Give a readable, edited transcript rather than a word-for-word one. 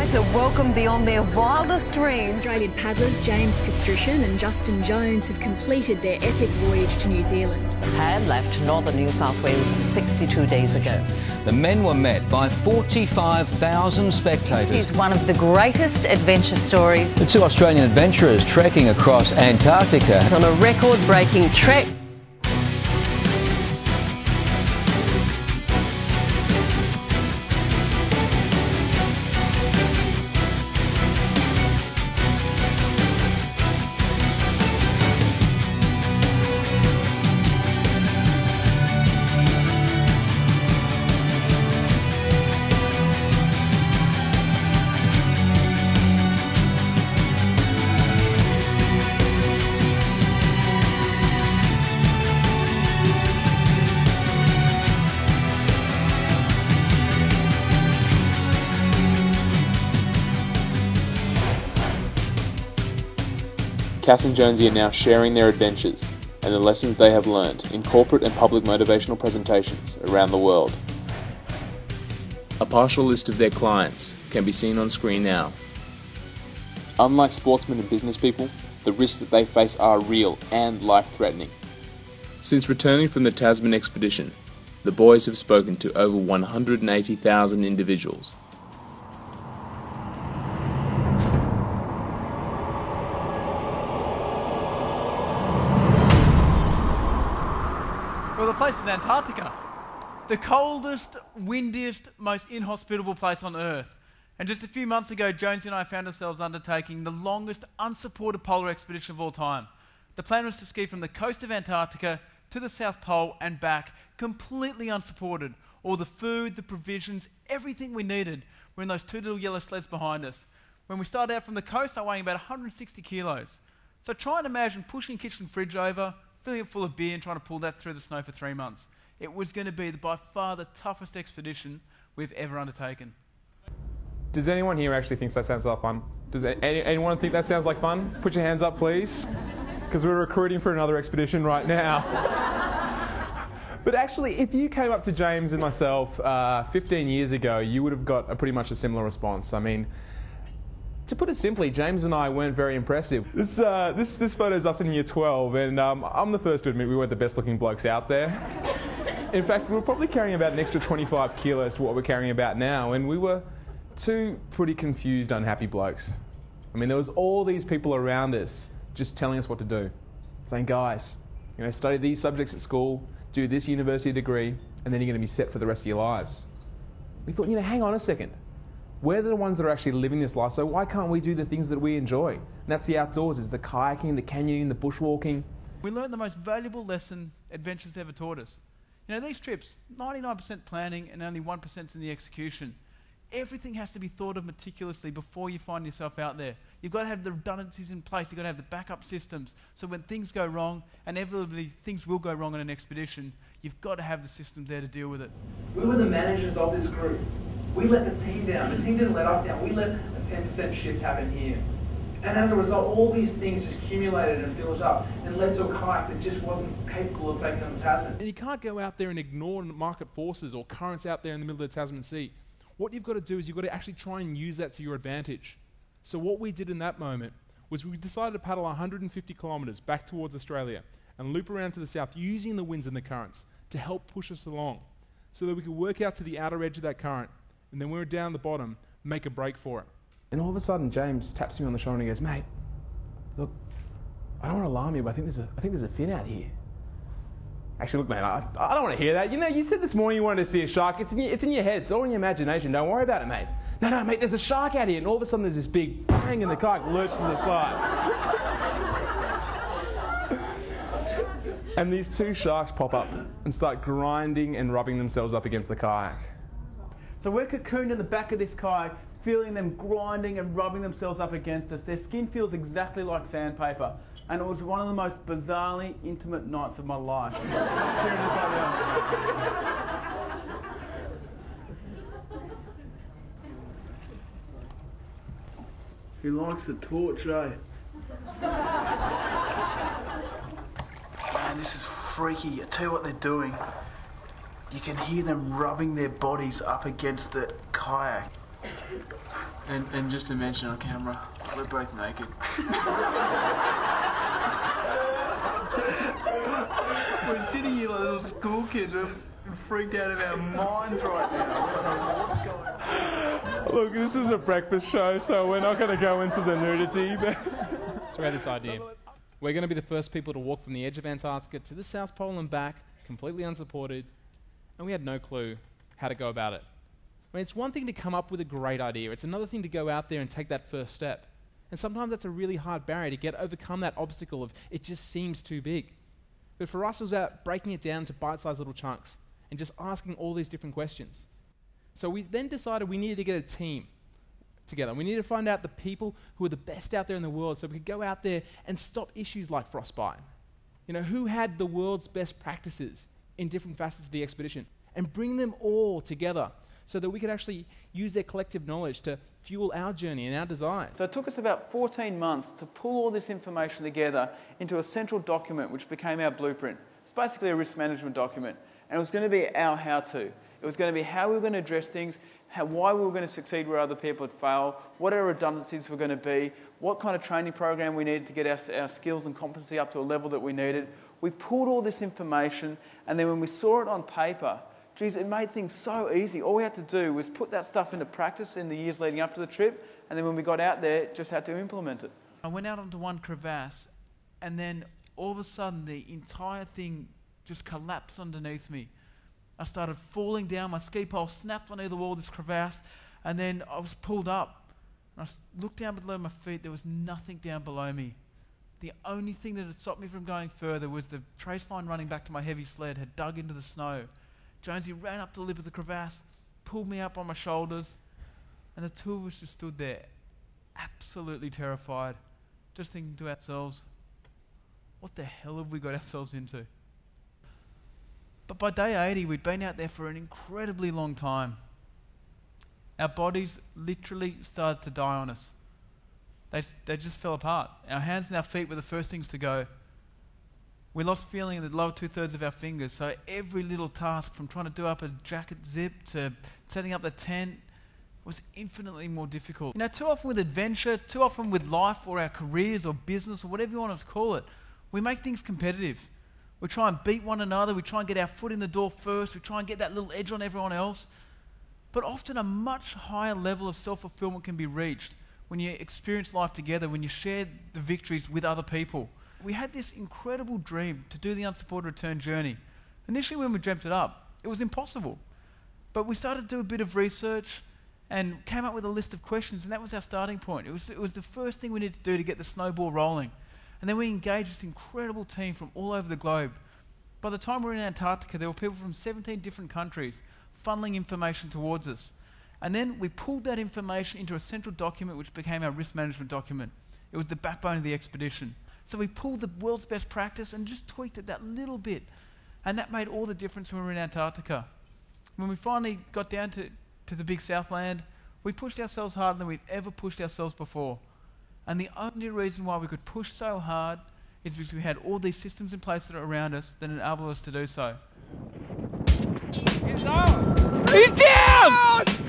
night, a welcome beyond their wildest dreams. Australian paddlers James Castrician and Justin Jones have completed their epic voyage to New Zealand. The pair left northern New South Wales 62 days ago. The men were met by 45,000 spectators. This is one of the greatest adventure stories. The two Australian adventurers trekking across Antarctica. It's on a record-breaking trek. Cass and Jonesy are now sharing their adventures and the lessons they have learned in corporate and public motivational presentations around the world. A partial list of their clients can be seen on screen now. Unlike sportsmen and business people, the risks that they face are real and life-threatening. Since returning from the Tasman expedition, the boys have spoken to over 180,000 individuals. Well, the place is Antarctica, the coldest, windiest, most inhospitable place on Earth. And just a few months ago, Jonesy and I found ourselves undertaking the longest unsupported polar expedition of all time. The plan was to ski from the coast of Antarctica to the South Pole and back, completely unsupported. All the food, the provisions, everything we needed were in those two little yellow sleds behind us. When we started out from the coast, I weighed about 160 kilos. So try and imagine pushing kitchen fridge over, filling it full of beer and trying to pull that through the snow for 3 months. It was going to be by far the toughest expedition we've ever undertaken. Does anyone here actually think that sounds like fun? Does anyone think that sounds like fun? Put your hands up, please, because we're recruiting for another expedition right now. But actually, if you came up to James and myself 15 years ago, you would have got pretty much a similar response. I mean, to put it simply, James and I weren't very impressive. This photo's us in year 12, and I'm the first to admit we weren't the best looking blokes out there. In fact, we were probably carrying about an extra 25 kilos to what we're carrying about now, and we were two pretty confused, unhappy blokes. I mean, there was all these people around us just telling us what to do, saying, guys, you know, study these subjects at school, do this university degree, and then you're going to be set for the rest of your lives. We thought, you know, hang on a second. We're the ones that are actually living this life, so why can't we do the things that we enjoy? And that's the outdoors, is the kayaking, the canyoning, the bushwalking. We learned the most valuable lesson adventure's ever taught us. You know, these trips, 99% planning and only 1% in the execution. Everything has to be thought of meticulously before you find yourself out there. You've got to have the redundancies in place, you've got to have the backup systems, so when things go wrong, inevitably things will go wrong on an expedition, you've got to have the systems there to deal with it. We were the managers of this group. We let the team down. The team didn't let us down. We let a 10% shift happen here. And as a result, all these things just accumulated and built up and led to a kayak that just wasn't capable of taking on the Tasman. And you can't go out there and ignore market forces or currents out there in the middle of the Tasman Sea. What you've got to do is you've got to actually try and use that to your advantage. So what we did in that moment was we decided to paddle 150 kilometres back towards Australia and loop around to the south using the winds and the currents to help push us along so that we could work out to the outer edge of that current, and then we were down the bottom, make a break for it. And all of a sudden, James taps me on the shoulder and he goes, mate, look, I don't want to alarm you, but I think there's a fin out here. Actually, look, mate, I don't want to hear that. You know, you said this morning you wanted to see a shark. It's in your head. It's all in your imagination. Don't worry about it, mate. No, mate, there's a shark out here. And all of a sudden, there's this big bang, and the kayak lurches to the side. And these two sharks pop up and start grinding and rubbing themselves up against the kayak. So we're cocooned in the back of this kayak, feeling them grinding and rubbing themselves up against us. Their skin feels exactly like sandpaper. And it was one of the most bizarrely intimate nights of my life. Who likes the torch, eh? Man, this is freaky. I tell you what they're doing. You can hear them rubbing their bodies up against the kayak. And just to mention on camera, we're both naked. We're sitting here like little school kids. We're freaked out of our minds right now. What's going on? Look, this is a breakfast show, so we're not going to go into the nudity. So we had this idea. We're going to be the first people to walk from the edge of Antarctica to the South Pole and back, completely unsupported, and we had no clue how to go about it. I mean, it's one thing to come up with a great idea. It's another thing to go out there and take that first step. And sometimes that's a really hard barrier to overcome that obstacle of it just seems too big. But for us, it was about breaking it down into bite-sized little chunks and just asking all these different questions. So we then decided we needed to get a team together. We needed to find out the people who are the best out there in the world so we could go out there and stop issues like frostbite. You know, who had the world's best practices in different facets of the expedition, and bring them all together so that we could actually use their collective knowledge to fuel our journey and our design. So it took us about 14 months to pull all this information together into a central document which became our blueprint. It's basically a risk management document, and it was going to be our how-to. It was going to be how we were going to address things, why we were going to succeed where other people had failed, what our redundancies were going to be, what kind of training program we needed to get our skills and competency up to a level that we needed. We pulled all this information, and then when we saw it on paper, geez, it made things so easy. All we had to do was put that stuff into practice in the years leading up to the trip, and then when we got out there, just had to implement it. I went out onto one crevasse, and then all of a sudden the entire thing just collapsed underneath me. I started falling down, my ski pole snapped on either wall of this crevasse, and then I was pulled up. And I looked down below my feet, there was nothing down below me. The only thing that had stopped me from going further was the trace line running back to my heavy sled had dug into the snow. Jonesy ran up to the lip of the crevasse, pulled me up on my shoulders, and the two of us just stood there, absolutely terrified, just thinking to ourselves, what the hell have we got ourselves into? But by day 80, we'd been out there for an incredibly long time. Our bodies literally started to die on us. They just fell apart. Our hands and our feet were the first things to go. We lost feeling in the lower two-thirds of our fingers, so every little task, from trying to do up a jacket zip to setting up the tent, was infinitely more difficult. You know, too often with adventure, too often with life or our careers or business or whatever you want to call it, we make things competitive. We try and beat one another, we try and get our foot in the door first, we try and get that little edge on everyone else. But often a much higher level of self-fulfillment can be reached when you experience life together, when you share the victories with other people. We had this incredible dream to do the unsupported return journey. Initially when we dreamt it up, it was impossible. But we started to do a bit of research and came up with a list of questions, and that was our starting point. It was the first thing we needed to do to get the snowball rolling. And then we engaged this incredible team from all over the globe. By the time we were in Antarctica, there were people from 17 different countries funneling information towards us. And then we pulled that information into a central document which became our risk management document. It was the backbone of the expedition. So we pulled the world's best practice and just tweaked it that little bit. And that made all the difference when we were in Antarctica. When we finally got down to the big Southland, we pushed ourselves harder than we've ever pushed ourselves before. And the only reason why we could push so hard is because we had all these systems in place that are around us that enable us to do so. He's down! He's down!